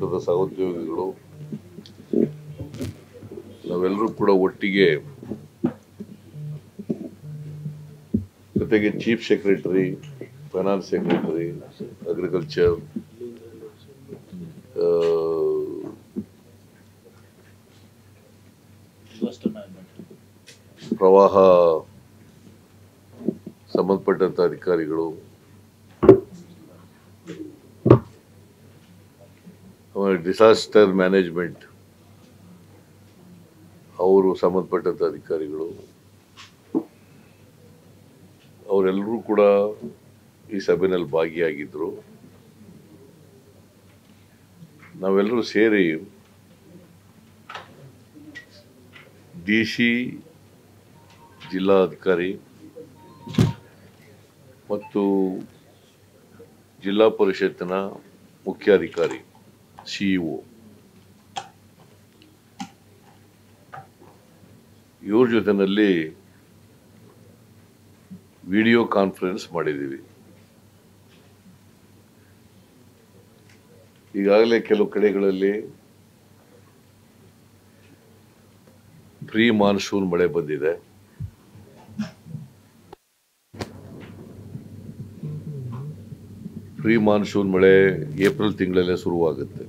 ಸಂಪುಟದ ಸಹೋದ್ಯೋಗಿಗಳು ನಾವೆಲ್ಲರೂ ಕೂಡ ಒಟ್ಟಿಗೆ ಜೊತೆಗೆ chief secretary, finance secretary, agriculture, ಪ್ರವಾಹ ಸಂಬಂಧಪಟ್ಟಂತ ಅಧಿಕಾರಿಗಳು, ಡಿಸಾಸ್ಟರ್ ಮ್ಯಾನೇಜ್ಮೆಂಟ್ ಅವರು ಸಂಬಂಧಪಟ್ಟಂತ ಅಧಿಕಾರಿಗಳು ಅವರೆಲ್ಲರೂ ಕೂಡ ಈ ಸಭೆಯಲ್ಲಿ ಭಾಗಿಯಾಗಿದ್ದರು. ನಾವೆಲ್ಲರೂ ಸೇರಿ ಡಿಸಿ, ಜಿಲ್ಲಾ ಅಧಿಕಾರಿ ಮತ್ತು ಜಿಲ್ಲಾ ಪರಿಷತ್ತಿನ ಮುಖ್ಯಾಧಿಕಾರಿ ಸಿಇಒ ಇವ್ರ ಜೊತೆಯಲ್ಲಿ ವಿಡಿಯೋ ಕಾನ್ಫರೆನ್ಸ್ ಮಾಡಿದ್ದೀವಿ. ಈಗಾಗಲೇ ಕೆಲವು ಕಡೆಗಳಲ್ಲಿ ಪ್ರೀ ಮಾನ್ಸೂನ್ ಮಳೆ ಬಂದಿದೆ. ಪ್ರೀ ಮಾನ್ಸೂನ್ ಮಳೆ ಏಪ್ರಿಲ್ ತಿಂಗಳಲ್ಲೇ ಶುರುವಾಗುತ್ತೆ.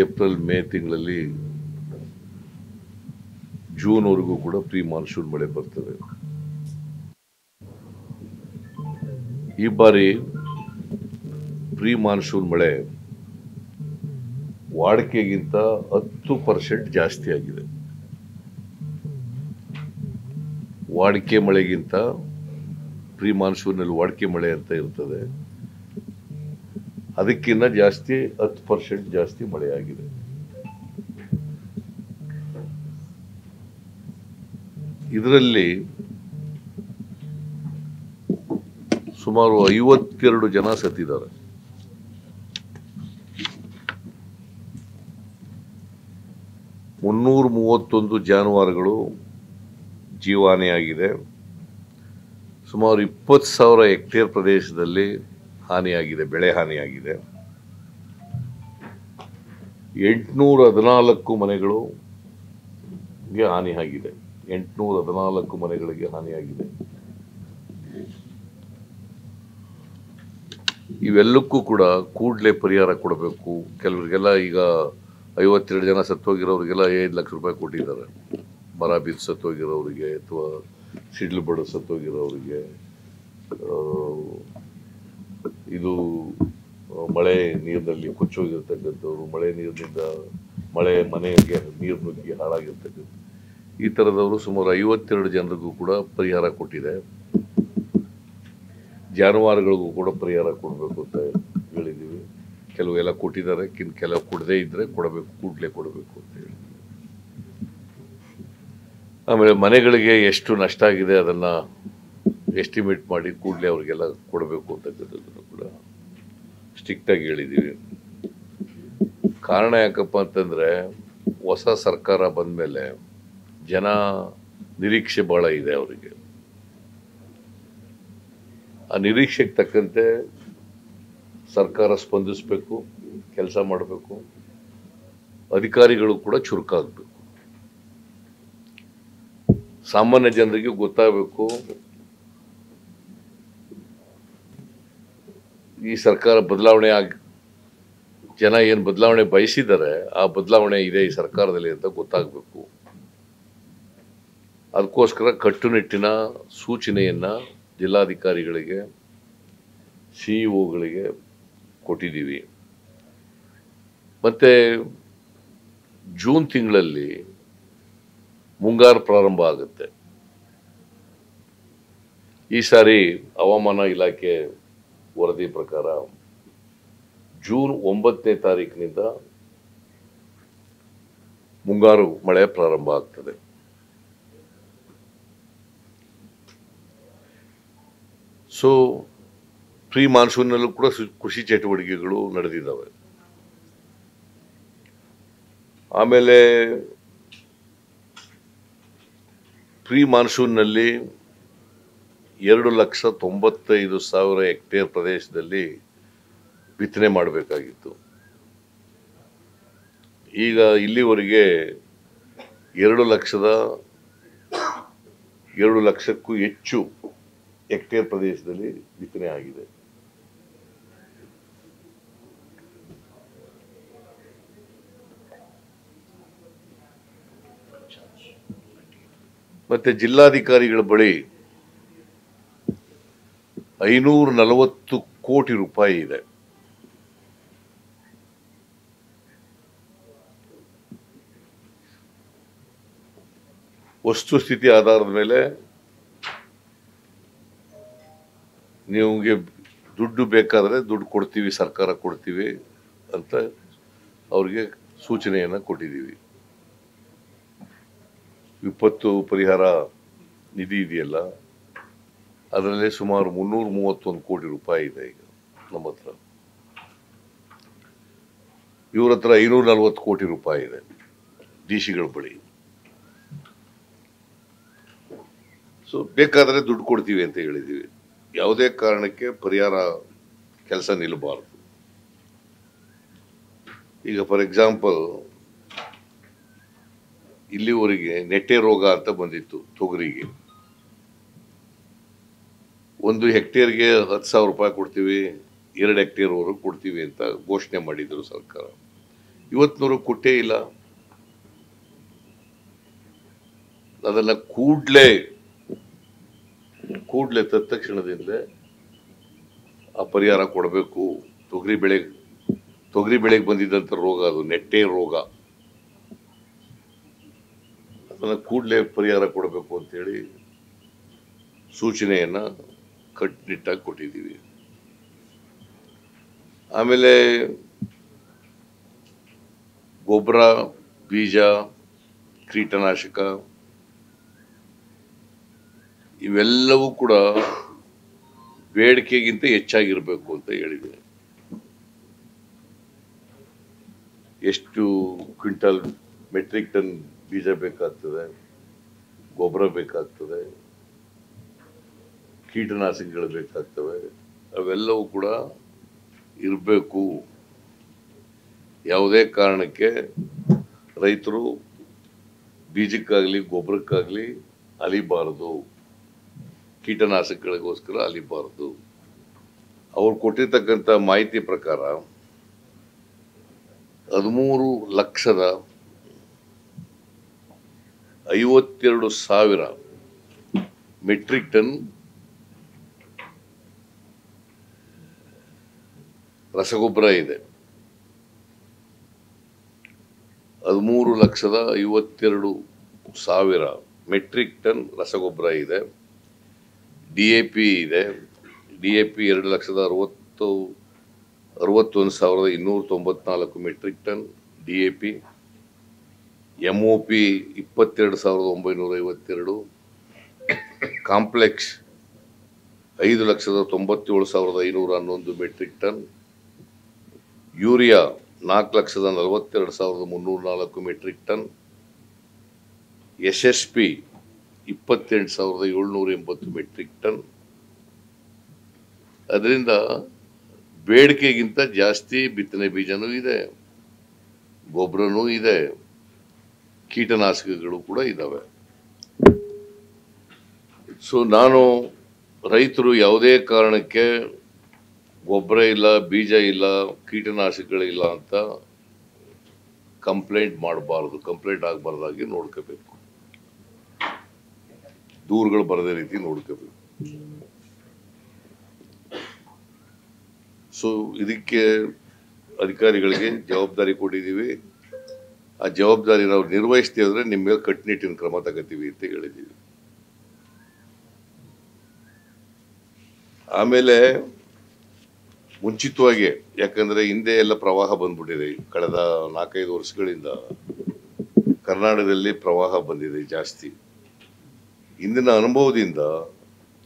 ಏಪ್ರಿಲ್ ಮೇ ತಿಂಗಳಲ್ಲಿ ಜೂನ್ವರೆಗೂ ಕೂಡ ಪ್ರೀ ಮಾನ್ಸೂನ್ ಮಳೆ ಬರ್ತದೆ. ಈ ಬಾರಿ ಪ್ರೀ ಮಾನ್ಸೂನ್ ಮಳೆ ವಾಡಿಕೆಗಿಂತ 10% ಜಾಸ್ತಿ ಆಗಿದೆ. ವಾಡಿಕೆ ಮಳೆಗಿಂತ ಪ್ರೀ ಮಾನ್ಸೂನಲ್ಲಿ ವಾಡಿಕೆ ಮಳೆ ಅಂತ ಇರ್ತದೆ, ಅದಕ್ಕಿಂತ ಜಾಸ್ತಿ 10% ಜಾಸ್ತಿ ಮಳೆ ಆಗಿದೆ. ಇದರಲ್ಲಿ ಸುಮಾರು 52 ಜನ ಸತ್ತಿದ್ದಾರೆ. ಮುನ್ನೂರ 31 ಜಾನುವಾರುಗಳು ಜೀವಹಾನಿಯಾಗಿದೆ. ಸುಮಾರು 20,000 ಹೆಕ್ಟೇರ್ ಪ್ರದೇಶದಲ್ಲಿ ಹಾನಿಯಾಗಿದೆ, ಬೆಳೆ ಹಾನಿಯಾಗಿದೆ. 814 ಮನೆಗಳಿಗೆ ಹಾನಿಯಾಗಿದೆ. 814 ಮನೆಗಳಿಗೆ ಹಾನಿಯಾಗಿದೆ. ಇವೆಲ್ಲಕ್ಕೂ ಕೂಡ ಕೂಡಲೇ ಪರಿಹಾರ ಕೊಡಬೇಕು. ಕೆಲವರಿಗೆಲ್ಲ ಈಗ 52 ಜನ ಸತ್ತೋಗಿರೋರಿಗೆಲ್ಲ 5 ಲಕ್ಷ ರೂಪಾಯಿ ಕೊಟ್ಟಿದ್ದಾರೆ. ಮರ ಬಿದ್ದು ಸತ್ತೋಗಿರೋರಿಗೆ ಅಥವಾ ಸಿಡ್ಲು ಬಡ ಸತ್ತೋಗಿರೋರಿಗೆ ಇದು ಮಳೆ ನೀರಿನಲ್ಲಿ ಕೊಚ್ಚೋಗಿರ್ತಕ್ಕಂಥವ್ರು, ಮಳೆ ನೀರಿನಿಂದ ಮನೆಗೆ ನೀರು ನುಗ್ಗಿ ಹಾಳಾಗಿರ್ತಕ್ಕಂಥ ಈ ಥರದವರು ಸುಮಾರು 52 ಜನರಿಗೂ ಕೂಡ ಪರಿಹಾರ ಕೊಟ್ಟಿದೆ. ಜಾನುವಾರುಗಳಿಗೂ ಕೂಡ ಪರಿಹಾರ ಕೊಡಬೇಕು ಅಂತ ಹೇಳಿದ್ದೀವಿ. ಕೆಲವೆಲ್ಲ ಕೊಟ್ಟಿದ್ದಾರೆ, ಕೆಲವು ಕೊಡದೇ ಇದ್ದರೆ ಕೊಡಬೇಕು, ಕೂಡಲೇ ಕೊಡಬೇಕು ಅಂತ ಹೇಳಿ. ಆಮೇಲೆ ಮನೆಗಳಿಗೆ ಎಷ್ಟು ನಷ್ಟ ಆಗಿದೆ ಅದನ್ನು ಎಸ್ಟಿಮೇಟ್ ಮಾಡಿ ಕೂಡಲೇ ಅವರಿಗೆಲ್ಲ ಕೊಡಬೇಕು ಅಂತಕ್ಕಂಥದ್ದನ್ನು ಕೂಡ ಸ್ಟ್ರಿಕ್ಟಾಗಿ ಹೇಳಿದ್ದೀವಿ. ಕಾರಣ ಯಾಕಪ್ಪ ಅಂತಂದರೆ ಹೊಸ ಸರ್ಕಾರ ಬಂದ ಮೇಲೆ ಜನ ನಿರೀಕ್ಷೆ ಭಾಳ ಇದೆ ಅವರಿಗೆ. ಆ ನಿರೀಕ್ಷೆಗೆ ತಕ್ಕಂತೆ ಸರ್ಕಾರ ಸ್ಪಂದಿಸಬೇಕು, ಕೆಲಸ ಮಾಡಬೇಕು, ಅಧಿಕಾರಿಗಳು ಕೂಡ ಚುರುಕಾಗಬೇಕು. ಸಾಮಾನ್ಯ ಜನರಿಗೆ ಗೊತ್ತಾಗಬೇಕು ಈ ಸರ್ಕಾರ ಬದಲಾವಣೆ ಜನ ಏನು ಬದಲಾವಣೆ ಬಯಸಿದ್ದಾರೆ ಆ ಬದಲಾವಣೆ ಇದೆ ಈ ಸರ್ಕಾರದಲ್ಲಿ ಅಂತ ಗೊತ್ತಾಗಬೇಕು. ಅದಕ್ಕೋಸ್ಕರ ಕಟ್ಟುನಿಟ್ಟಿನ ಸೂಚನೆಯನ್ನು ಜಿಲ್ಲಾಧಿಕಾರಿಗಳಿಗೆ, ಸಿಇಒಗಳಿಗೆ ಕೊಟ್ಟಿದ್ದೀವಿ. ಮತ್ತು ಜೂನ್ ತಿಂಗಳಲ್ಲಿ ಮುಂಗಾರು ಪ್ರಾರಂಭ ಆಗುತ್ತೆ. ಈ ಸಾರಿ ಹವಾಮಾನ ಇಲಾಖೆ ವರದಿ ಪ್ರಕಾರ ಜೂನ್ 9ನೇ ತಾರೀಕಿನಿಂದ ಮುಂಗಾರು ಮಳೆ ಪ್ರಾರಂಭ ಆಗ್ತದೆ. ಸೊ ಪ್ರೀ ಮಾನ್ಸೂನ್ನಲ್ಲೂ ಕೂಡ ಕೃಷಿ ಚಟುವಟಿಕೆಗಳು ನಡೆದಿದ್ದಾವೆ. ಆಮೇಲೆ ಪ್ರೀ ಮಾನ್ಸೂನ್ನಲ್ಲಿ 2,95,000 ಹೆಕ್ಟೇರ್ ಪ್ರದೇಶದಲ್ಲಿ ಬಿತ್ತನೆ ಮಾಡಬೇಕಾಗಿತ್ತು. ಈಗ ಇಲ್ಲಿವರೆಗೆ 2 ಲಕ್ಷಕ್ಕೂ ಹೆಚ್ಚು ಹೆಕ್ಟೇರ್ ಪ್ರದೇಶದಲ್ಲಿ ಬಿತ್ತನೆ ಆಗಿದೆ. ಮತ್ತೆ ಜಿಲ್ಲಾಧಿಕಾರಿಗಳ ಬಳಿ 540 ಕೋಟಿ ರೂಪಾಯಿ ಇದೆ. ವಸ್ತುಸ್ಥಿತಿ ಆಧಾರದ ಮೇಲೆ ನಿಮಗೆ ದುಡ್ಡು ಬೇಕಾದರೆ ದುಡ್ಡು ಕೊಡ್ತೀವಿ, ಸರ್ಕಾರ ಕೊಡ್ತೀವಿ ಅಂತ ಅವರಿಗೆ ಸೂಚನೆಯನ್ನು ಕೊಟ್ಟಿದ್ದೀವಿ. ವಿಪತ್ತು ಪರಿಹಾರ ನಿಧಿ ಇದೆಯಲ್ಲ, ಅದರಲ್ಲೇ ಸುಮಾರು 331 ಕೋಟಿ ರೂಪಾಯಿ ಇದೆ ಈಗ ನಮ್ಮ ಹತ್ರ. ಇವ್ರ ಹತ್ರ 540 ಕೋಟಿ ರೂಪಾಯಿ ಇದೆ ಡಿಸಿಗಳ ಬಳಿ. ಸೊ ಬೇಕಾದರೆ ದುಡ್ಡು ಕೊಡ್ತೀವಿ ಅಂತ ಹೇಳಿದ್ದೀವಿ. ಯಾವುದೇ ಕಾರಣಕ್ಕೆ ಪರಿಹಾರ ಕೆಲಸ ನಿಲ್ಲಬಾರದು. ಈಗ ಫಾರ್ ಎಕ್ಸಾಂಪಲ್, ಇಲ್ಲಿವರೆಗೆ ನೆಟ್ಟೆ ರೋಗ ಅಂತ ಬಂದಿತ್ತು ತೊಗರಿಗೆ. 1 ಹೆಕ್ಟೇರ್ಗೆ 10,000 ರೂಪಾಯಿ ಕೊಡ್ತೀವಿ, 2 ಹೆಕ್ಟೇರ್ವರೆಗೂ ಕೊಡ್ತೀವಿ ಅಂತ ಘೋಷಣೆ ಮಾಡಿದರು ಸರ್ಕಾರ. ಇವತ್ತಿನವರು ಕೊಟ್ಟೇ ಇಲ್ಲ. ಅದನ್ನು ಕೂಡಲೇ ತತ್ಕ್ಷಣದಿಂದ ಆ ಪರಿಹಾರ ಕೊಡಬೇಕು. ತೊಗರಿ ಬೆಳೆಗೆ ಬಂದಿದ್ದಂಥ ರೋಗ ಅದು ನೆಟ್ಟೆ ರೋಗ. ಅದನ್ನು ಕೂಡಲೇ ಪರಿಹಾರ ಕೊಡಬೇಕು ಅಂತೇಳಿ ಸೂಚನೆಯನ್ನು ಕಟ್ಟುನಿಟ್ಟಾಗಿ ಕೊಟ್ಟಿದ್ದೀವಿ. ಆಮೇಲೆ ಗೊಬ್ಬರ, ಬೀಜ, ಕೀಟನಾಶಕ ಇವೆಲ್ಲವೂ ಕೂಡ ಬೇಡಿಕೆಗಿಂತ ಹೆಚ್ಚಾಗಿರಬೇಕು ಅಂತ ಹೇಳಿದೆ. ಎಷ್ಟು ಕ್ವಿಂಟಲ್ ಮೆಟ್ರಿಕ್ ಟನ್ ಬೀಜ ಬೇಕಾಗ್ತದೆ, ಗೊಬ್ಬರ ಬೇಕಾಗ್ತದೆ, ಕೀಟನಾಶಕಗಳು ಬೇಕಾಗ್ತವೆ, ಅವೆಲ್ಲವೂ ಕೂಡ ಇರಬೇಕು. ಯಾವುದೇ ಕಾರಣಕ್ಕೆ ರೈತರು ಬೀಜಕ್ಕಾಗಲಿ ಗೊಬ್ಬರಕ್ಕಾಗಲಿ ಅಲಿಬಾರದು, ಕೀಟನಾಶಕಗಳಿಗೋಸ್ಕರ ಅಲಿಬಾರದು. ಅವ್ರು ಕೊಟ್ಟಿರ್ತಕ್ಕಂಥ ಮಾಹಿತಿ ಪ್ರಕಾರ 13,52,000 ಮೆಟ್ರಿಕ್ ಟನ್ ರಸಗೊಬ್ಬರ ಇದೆ. 13,52,000 ಮೆಟ್ರಿಕ್ ಟನ್ ರಸಗೊಬ್ಬರ ಇದೆ. DAP ಇದೆ. DAP 2,61,294 metric ton DAP. MOP 22,952. Complex 5,97,511 metric ton. Urea 4,42,304 metric ton. SSP 28,780 metric ton. ಅದರಿಂದ ಬೇಡಿಕೆಗಿಂತ ಜಾಸ್ತಿ ಬಿತ್ತನೆ ಬೀಜನೂ ಇದೆ, ಗೊಬ್ಬರನೂ ಇದೆ, ಕೀಟನಾಶಕಗಳು ಕೂಡ ಇದ್ದಾವೆ. ಸೊ ನಾನು ರೈತರು ಯಾವುದೇ ಕಾರಣಕ್ಕೆ ಗೊಬ್ಬರ ಇಲ್ಲ, ಬೀಜ ಇಲ್ಲ, ಕೀಟನಾಶಕಗಳಿಲ್ಲ ಅಂತ ಕಂಪ್ಲೇಂಟ್ ಆಗಬಾರ್ದಾಗಿ ನೋಡ್ಕೋಬೇಕು, ದೂರುಗಳು ಬರದೇ ರೀತಿ ನೋಡ್ಕೋಬೇಕು. ಸೊ ಇದಕ್ಕೆ ಅಧಿಕಾರಿಗಳಿಗೆ ಜವಾಬ್ದಾರಿ ಕೊಟ್ಟಿದ್ದೀವಿ. ಆ ಜವಾಬ್ದಾರಿ ನಾವು ನಿರ್ವಹಿಸ್ತೀವಿ ಅಂದರೆ ನಿಮ್ಮ ಮೇಲೆ ಕಟ್ಟುನಿಟ್ಟಿನ ಕ್ರಮ ತಗೋತೀವಿ ಅಂತ ಹೇಳಿದ್ದೀವಿ. ಆಮೇಲೆ ಮುಂಚಿತವಾಗಿ, ಯಾಕಂದರೆ ಹಿಂದೆ ಎಲ್ಲ ಪ್ರವಾಹ ಬಂದ್ಬಿಟ್ಟಿದೆ, ಕಳೆದ 4-5 ವರ್ಷಗಳಿಂದ ಕರ್ನಾಟಕದಲ್ಲಿ ಪ್ರವಾಹ ಬಂದಿದೆ ಜಾಸ್ತಿ. ಇಂದಿನ ಅನುಭವದಿಂದ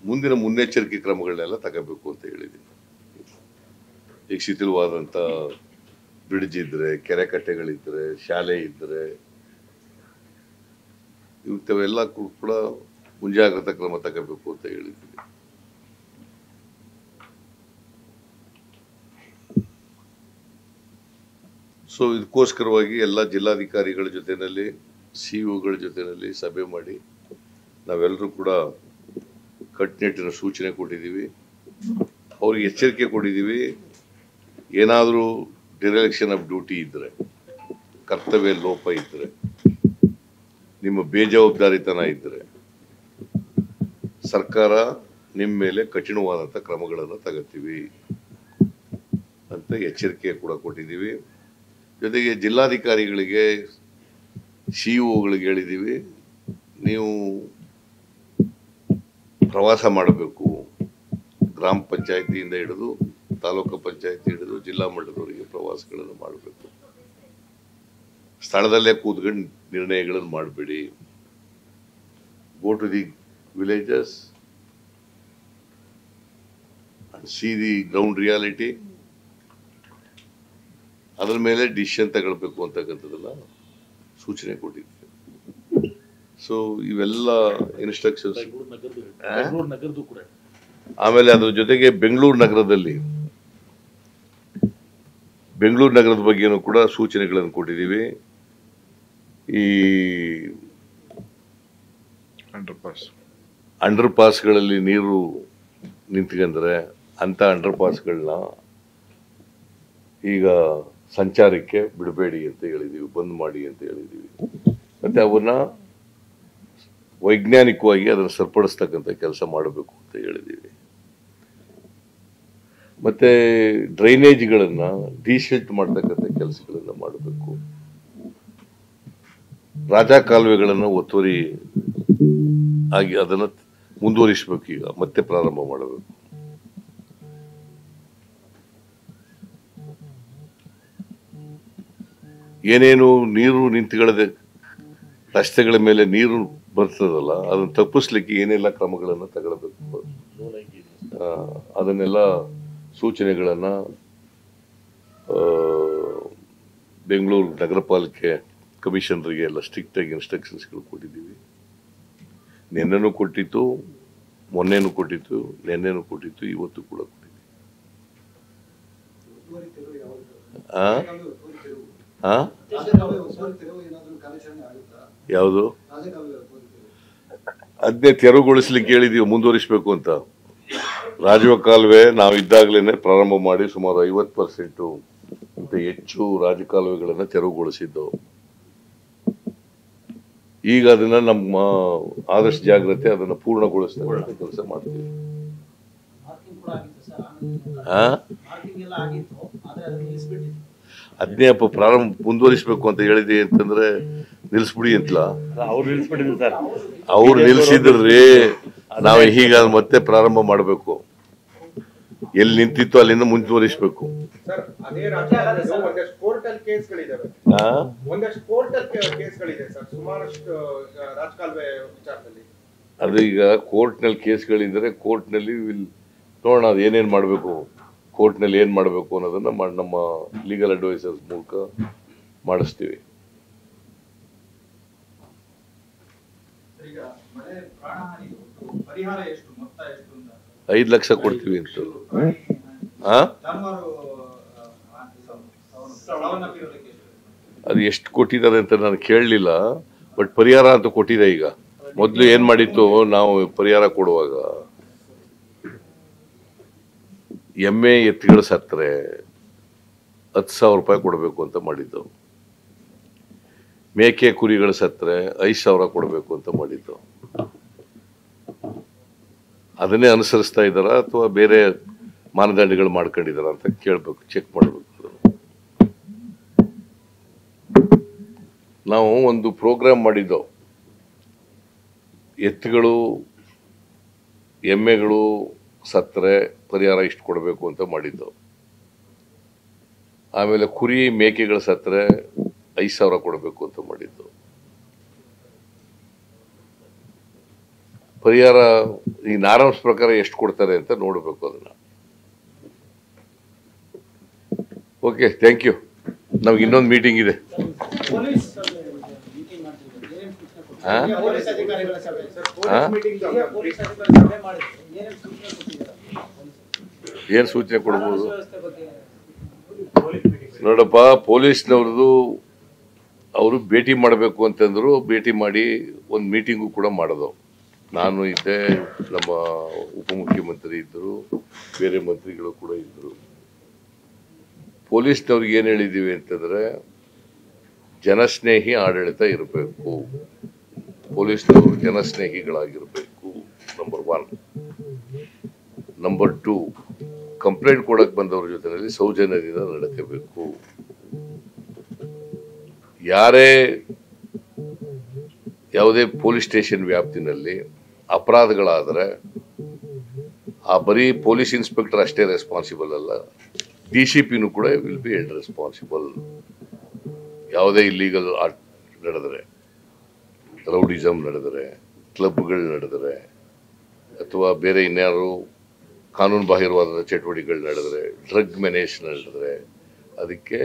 ಮುಂದಿನ ಮುನ್ನೆಚ್ಚರಿಕೆ ಕ್ರಮಗಳನ್ನೆಲ್ಲ ತಗೋಬೇಕು ಅಂತ ಹೇಳಿದ್ದೀನಿ. ಈಗ ಶಿಥಿಲವಾದಂಥ ಬ್ರಿಡ್ಜ್ ಇದ್ದರೆ, ಕೆರೆ ಕಟ್ಟೆಗಳಿದ್ದರೆ, ಶಾಲೆ ಇದ್ದರೆ, ಇಂಥವೆಲ್ಲ ಕೂಡ ಮುಂಜಾಗ್ರತಾ ಕ್ರಮ ತಗೋಬೇಕು ಅಂತ ಹೇಳಿದ್ದೀನಿ. So, ಇದಕ್ಕೋಸ್ಕರವಾಗಿ ಎಲ್ಲ ಜಿಲ್ಲಾಧಿಕಾರಿಗಳ ಜೊತೆನಲ್ಲಿ ಸಿಇಒಗಳ ಜೊತೆನಲ್ಲಿ ಸಭೆ ಮಾಡಿ ನಾವೆಲ್ಲರೂ ಕೂಡ ಕಟ್ಟೆನಿಟ್ಟಿನ ಸೂಚನೆ ಕೊಟ್ಟಿದ್ದೀವಿ ಅವರಿಗೆ ಎಚ್ಚರಿಕೆ ಕೊಟ್ಟಿದ್ದೀವಿ ಏನಾದರೂ ಡಿರೆಕ್ಷನ್ ಆಫ್ ಡ್ಯೂಟಿ ಇದ್ದರೆ ಕರ್ತವ್ಯ ಲೋಪ ಇದ್ದರೆ ನಿಮ್ಮ ಬೇಜವಾಬ್ದಾರಿತನ ಇದ್ದರೆ ಸರ್ಕಾರ ನಿಮ್ಮ ಮೇಲೆ ಕಠಿಣವಾದಂತ ಕ್ರಮಗಳನ್ನು ತಗೊಳ್ತೀವಿ ಅಂತ ಎಚ್ಚರಿಕೆ ಕೂಡ ಕೊಟ್ಟಿದ್ದೀವಿ ಜೊತೆಗೆ ಜಿಲ್ಲಾಧಿಕಾರಿಗಳಿಗೆ ಸಿಇಒಗಳಿಗೆ ಹೇಳಿದ್ದೀವಿ ನೀವು ಪ್ರವಾಸ ಮಾಡಬೇಕು ಗ್ರಾಮ ಪಂಚಾಯಿತಿಯಿಂದ ಹಿಡಿದು ತಾಲೂಕು ಪಂಚಾಯಿತಿ ಹಿಡಿದು ಜಿಲ್ಲಾ ಮಟ್ಟದವರೆಗೆ ಪ್ರವಾಸಗಳನ್ನು ಮಾಡಬೇಕು ಸ್ಥಳದಲ್ಲೇ ಕೂತ್ಕೊಂಡು ನಿರ್ಣಯಗಳನ್ನು ಮಾಡಬೇಡಿ go to the villages and see the ground reality ಅದರ ಮೇಲೆ ಡಿಸಿಷನ್ ತಗೊಳ್ಬೇಕು ಅಂತಕ್ಕಂಥದ್ದೆಲ್ಲ ಸೂಚನೆ ಕೊಟ್ಟಿದ್ದೀವಿ ಸೊ ಇವೆಲ್ಲ ಇನ್ಸ್ಟ್ರಕ್ಷನ್ಸ್ ಆಮೇಲೆ ಅದರ ಜೊತೆಗೆ ಬೆಂಗಳೂರು ನಗರದ ಬಗ್ಗೆನೂ ಕೂಡ ಸೂಚನೆಗಳನ್ನು ಕೊಟ್ಟಿದ್ದೀವಿ ಈ ಅಂಡರ್ಪಾಸ್ಗಳಲ್ಲಿ ನೀರು ನಿಂತ್ಕೊಂಡ್ರೆ ಅಂಥ ಅಂಡರ್ಪಾಸ್ಗಳನ್ನ ಈಗ ಸಂಚಾರಕ್ಕೆ ಬಿಡಬೇಡಿ ಅಂತ ಹೇಳಿದ್ದೀವಿ ಬಂದ್ ಮಾಡಿ ಅಂತ ಹೇಳಿದ್ದೀವಿ ಮತ್ತು ಅವನ್ನ ವೈಜ್ಞಾನಿಕವಾಗಿ ಅದನ್ನು ಸರಿಪಡಿಸ್ತಕ್ಕಂಥ ಕೆಲಸ ಮಾಡಬೇಕು ಅಂತ ಹೇಳಿದ್ದೀವಿ ಮತ್ತು ಡ್ರೈನೇಜ್ಗಳನ್ನು ಡಿಶಿಲ್ಟ್ ಮಾಡ್ತಕ್ಕಂಥ ಕೆಲಸಗಳನ್ನು ಮಾಡಬೇಕು ರಾಜಕಾಲುವೆಗಳನ್ನು ಒತ್ತುವರಿ ಆಗಿ ಅದನ್ನು ಮುಂದುವರಿಸಬೇಕು ಈಗ ಮತ್ತೆ ಪ್ರಾರಂಭ ಮಾಡಬೇಕು ಏನೇನು ನೀರು ನಿಂತುಗಳದೆ ರಸ್ತೆಗಳ ಮೇಲೆ ನೀರು ಬರ್ತದಲ್ಲ ಅದನ್ನು ತಪ್ಪಿಸ್ಲಿಕ್ಕೆ ಏನೆಲ್ಲ ಕ್ರಮಗಳನ್ನು ತಗೊಳ್ಬೇಕು ಅದನ್ನೆಲ್ಲ ಸೂಚನೆಗಳನ್ನು ಬೆಂಗಳೂರು ನಗರ ಪಾಲಿಕೆ ಕಮಿಷನರಿಗೆ ಎಲ್ಲ ಸ್ಟ್ರಿಕ್ಟಾಗಿ ಇನ್ಸ್ಟ್ರಕ್ಷನ್ಸ್ಗಳು ಕೊಟ್ಟಿದ್ದೀವಿ ನಿನ್ನೆನೂ ಕೊಟ್ಟಿತ್ತು ಮೊನ್ನೆನೂ ಕೊಟ್ಟಿತ್ತು ನಿನ್ನೆನೂ ಕೊಟ್ಟಿತ್ತು ಇವತ್ತು ಕೂಡ ಕೊಟ್ಟಿದ್ದೀವಿ ಯಾವುದು ಅದನ್ನೇ ತೆರವುಗೊಳಿಸ್ಲಿಕ್ಕೆ ಹೇಳಿದೀವಿ ಮುಂದುವರಿಸಬೇಕು ಅಂತ ರಾಜೀವ್ ಕಾಲುವೆ ನಾವು ಇದ್ದಾಗಲೇ ಪ್ರಾರಂಭ ಮಾಡಿ ಸುಮಾರು 50% ಇಂತ ಹೆಚ್ಚು ರಾಜಕಾಲುವೆಗಳನ್ನು ತೆರವುಗೊಳಿಸಿದ್ದವು ಈಗ ಅದನ್ನ ನಮ್ಮ ಆದರ್ಶ ಜಾಗೃತಿ ಅದನ್ನು ಪೂರ್ಣಗೊಳಿಸ್ತಕ್ಕಂಥ ಕೆಲಸ ಮಾಡ್ತೀವಿ ಅದನ್ನೇ ಪ್ರಾರಂಭ ಮುಂದುವರಿಸಬೇಕು ಅಂತ ಹೇಳಿದೆ ಅಂತಂದ್ರೆ ನಿಲ್ಸ್ಬಿಡಿ ಅಂತಲ್ಲ ಅವ್ರು ನಿಲ್ಸಿದ್ರಿ ನಾವು ಈಗ ಮತ್ತೆ ಪ್ರಾರಂಭ ಮಾಡಬೇಕು ಎಲ್ಲಿ ನಿಂತಿತ್ತು ಅಲ್ಲಿಂದ ಮುಂದುವರಿಸಬೇಕು ಅದು ಈಗ ಕೋರ್ಟ್ನಲ್ಲಿ ಕೇಸ್ಗಳಿದ್ರೆ ಕೋರ್ಟ್ನಲ್ಲಿ ನೋಡೋಣ ಅದು ಏನೇನು ಮಾಡಬೇಕು ಕೋರ್ಟ್ನಲ್ಲಿ ಏನು ಮಾಡಬೇಕು ಅನ್ನೋದನ್ನು ನಮ್ಮ ಲೀಗಲ್ ಅಡ್ವೈಸರ್ಸ್ ಮೂಲಕ ಮಾಡಿಸ್ತೀವಿ $5 ಲಕ್ಷ ಕೊಡ್ತೀವಿ ಅಂತ ಅದು ಎಷ್ಟು ಕೊಟ್ಟಿದ್ದಾರೆ ಅಂತ ನಾನು ಕೇಳಲಿಲ್ಲ ಬಟ್ ಪರಿಹಾರ ಅಂತ ಕೊಟ್ಟಿದೆ ಈಗ ಮೊದಲು ಏನು ಮಾಡಿತ್ತು ನಾವು ಪರಿಹಾರ ಕೊಡುವಾಗ ಎಮ್ಮೆ ಎತ್ತುಗಳು ಸತ್ತರೆ $10,000 ಕೊಡಬೇಕು ಅಂತ ಮಾಡಿದ್ದು ಮೇಕೆ ಕುರಿಗಳು ಸತ್ತರೆ $5,000 ಕೊಡಬೇಕು ಅಂತ ಮಾಡಿದ್ದು ಅದನ್ನೇ ಅನುಸರಿಸ್ತಾ ಇದ್ದಾರಾ ಅಥವಾ ಬೇರೆ ಮಾನದಂಡಗಳು ಮಾಡ್ಕೊಂಡಿದ್ದಾರಾ ಅಂತ ಕೇಳಬೇಕು ಚೆಕ್ ಮಾಡಬೇಕು ನಾವು ಒಂದು ಪ್ರೋಗ್ರಾಮ್ ಮಾಡಿದ್ದೆವು ಎತ್ತುಗಳು ಎಮ್ಮೆಗಳು ಸತ್ತರೆ ಪರಿಹಾರ ಇಷ್ಟು ಕೊಡಬೇಕು ಅಂತ ಮಾಡಿದ್ದೆವು ಆಮೇಲೆ ಕುರಿ ಮೇಕೆಗಳು ಸತ್ತರೆ $5,000 ಕೊಡಬೇಕು ಅಂತ ಮಾಡಿದ್ದೆವು ಪರಿಹಾರ ಈ ನಾರಾಮ್ಸ್ ಪ್ರಕಾರ ಎಷ್ಟು ಕೊಡ್ತಾರೆ ಅಂತ ನೋಡಬೇಕು ಅದನ್ನು ಓಕೆ ಥ್ಯಾಂಕ್ ಯು ನಮ್ಗೆ ಇನ್ನೊಂದು ಮೀಟಿಂಗ್ ಇದೆ ಏನು ಸೂಚನೆ ಕೊಡ್ಬೋದು ನೋಡಪ್ಪ ಪೊಲೀಸ್ನವ್ರದ್ದು ಅವರು ಭೇಟಿ ಮಾಡಬೇಕು ಅಂತಂದ್ರು ಭೇಟಿ ಮಾಡಿ ಒಂದು ಮೀಟಿಂಗು ಕೂಡ ಮಾಡೋದು ನಾನು ಇದ್ದೆ ನಮ್ಮ ಉಪಮುಖ್ಯಮಂತ್ರಿ ಇದ್ದರು ಬೇರೆ ಮಂತ್ರಿಗಳು ಕೂಡ ಇದ್ದರು ಪೊಲೀಸ್ನವ್ರಿಗೆ ಏನು ಹೇಳಿದ್ದೀವಿ ಅಂತಂದರೆ ಜನಸ್ನೇಹಿ ಆಡಳಿತ ಇರಬೇಕು ಪೊಲೀಸ್ನವರು ಜನಸ್ನೇಹಿಗಳಾಗಿರಬೇಕು number one number two complaint ಕೊಡಕ್ಕೆ ಬಂದವ್ರ ಜೊತೆಯಲ್ಲಿ ಸೌಜನ್ಯದಿಂದ ನಡ್ಕೋಬೇಕು ಯಾರೇ ಯಾವುದೇ ಪೊಲೀಸ್ ಸ್ಟೇಷನ್ ವ್ಯಾಪ್ತಿನಲ್ಲಿ ಅಪರಾಧಗಳಾದರೆ ಆ ಬರೀ ಪೊಲೀಸ್ ಇನ್ಸ್ಪೆಕ್ಟರ್ ಅಷ್ಟೇ ರೆಸ್ಪಾನ್ಸಿಬಲ್ ಅಲ್ಲ ಡಿ ಸಿ ಪಿನೂ ಕೂಡ ವಿಲ್ ಬಿ ಹೆಲ್ಡ್ ರೆಸ್ಪಾನ್ಸಿಬಲ್ ಯಾವುದೇ ಇಲ್ಲೀಗಲ್ ಆರ್ಟ್ ನಡೆದರೆ ರೌಡಿಸಮ್ ನಡೆದರೆ ಕ್ಲಬ್ಗಳು ನಡೆದರೆ ಅಥವಾ ಬೇರೆ ಇನ್ಯಾರು ಕಾನೂನು ಬಾಹಿರವಾದ ಚಟುವಟಿಕೆಗಳು ನಡೆದರೆ ಡ್ರಗ್ ಮೆನೇಜ್ ನಡೆದರೆ ಅದಕ್ಕೆ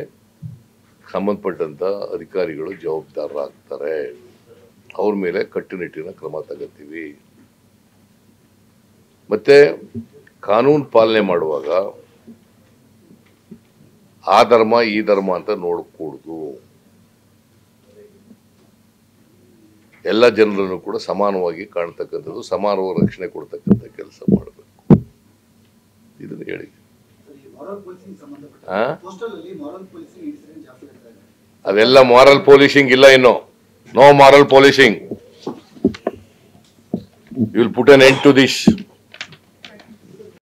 ಸಂಬಂಧಪಟ್ಟಂಥ ಅಧಿಕಾರಿಗಳು ಜವಾಬ್ದಾರರಾಗ್ತಾರೆ ಅವ್ರ ಮೇಲೆ ಕಟ್ಟುನಿಟ್ಟಿನ ಕ್ರಮ ತಗೋತೀವಿ ಮತ್ತು ಕಾನೂನು ಪಾಲನೆ ಮಾಡುವಾಗ ಆ ಧರ್ಮ ಈ ಧರ್ಮ ಅಂತ ನೋಡಕೂಡ್ದು ಎಲ್ಲ ಜನರನ್ನು ಕೂಡ ಸಮಾನವಾಗಿ ಕಾಣ್ತಕ್ಕಂಥದ್ದು ಸಮಾನವಾಗಿ ರಕ್ಷಣೆ ಕೊಡ್ತಕ್ಕಂಥ ಕೆಲಸ ಮಾಡಬೇಕು ಇದನ್ನು ಹೇಳಿ ಅದೆಲ್ಲ ಮಾರಲ್ ಪೊಲೀಸಿಂಗ್ ಇಲ್ಲ ಇನ್ನು no moral policing you will put an end to this